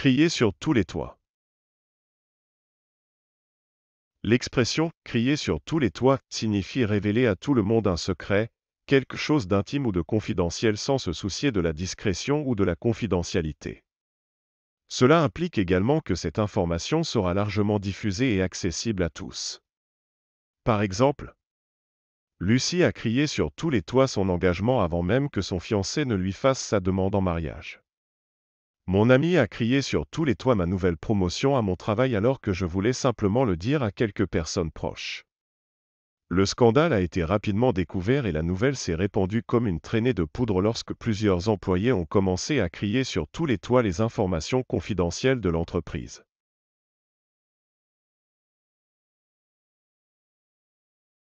crier sur tous les toits. L'expression « crier sur tous les toits » signifie révéler à tout le monde un secret, quelque chose d'intime ou de confidentiel sans se soucier de la discrétion ou de la confidentialité. Cela implique également que cette information sera largement diffusée et accessible à tous. Par exemple, Lucie a crié sur tous les toits son engagement avant même que son fiancé ne lui fasse sa demande en mariage. Mon ami a crié sur tous les toits ma nouvelle promotion à mon travail alors que je voulais simplement le dire à quelques personnes proches. Le scandale a été rapidement découvert et la nouvelle s'est répandue comme une traînée de poudre lorsque plusieurs employés ont commencé à crier sur tous les toits les informations confidentielles de l'entreprise.